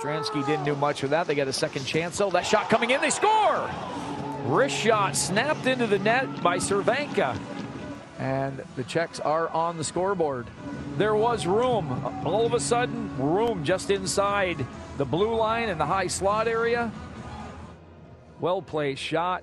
Stransky didn't do much with that. They got a second chance, though. That shot coming in, they score! Wrist shot snapped into the net by Červenka. And the Czechs are on the scoreboard. There was room, all of a sudden, room just inside the blue line and the high slot area. Well-placed shot.